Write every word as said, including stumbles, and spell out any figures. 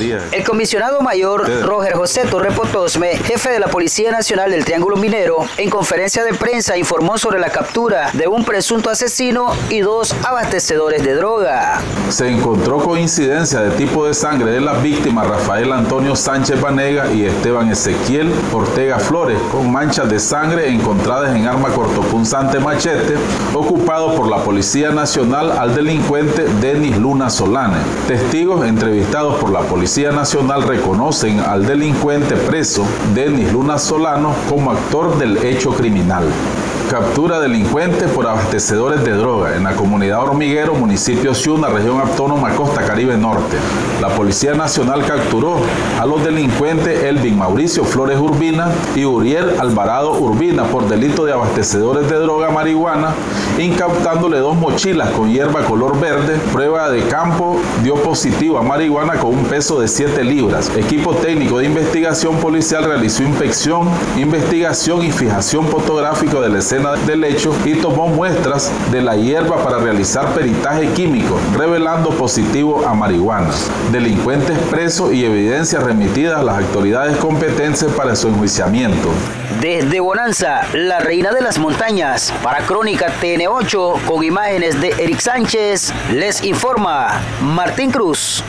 El comisionado mayor Róger José Torres Potosme, jefe de la Policía Nacional del Triángulo Minero, en conferencia de prensa informó sobre la captura de un presunto asesino y dos abastecedores de droga. Se encontró coincidencia de tipo de sangre de las víctimas Rafael Antonio Sánchez Banega y Esteban Ezequiel Ortega Flores con manchas de sangre encontradas en arma cortopunzante machete ocupado por la Policía Nacional al delincuente Dennis Luna Solano. Testigos entrevistados por la Policía Policía Nacional reconocen al delincuente preso Dennis Luna Solano como actor del hecho criminal. Captura delincuente por abastecedores de droga en la comunidad Hormiguero, municipio Siuna, región autónoma Costa Caribe Norte. La Policía Nacional capturó a los delincuentes Elvin Mauricio Flores Urbina y Uriel Alvarado Urbina por delito de abastecedores de droga marihuana, incautándole dos mochilas con hierba color verde. Prueba de campo dio positivo a marihuana con un peso de siete libras. Equipo técnico de investigación policial realizó inspección, investigación y fijación fotográfica de la escena del hecho y tomó muestras de la hierba para realizar peritaje químico, revelando positivo a marihuana. Delincuentes presos y evidencias remitidas a las autoridades competentes para su enjuiciamiento. Desde Bonanza, la reina de las montañas, para Crónica T N ocho, con imágenes de Eric Sánchez, les informa Martín Cruz.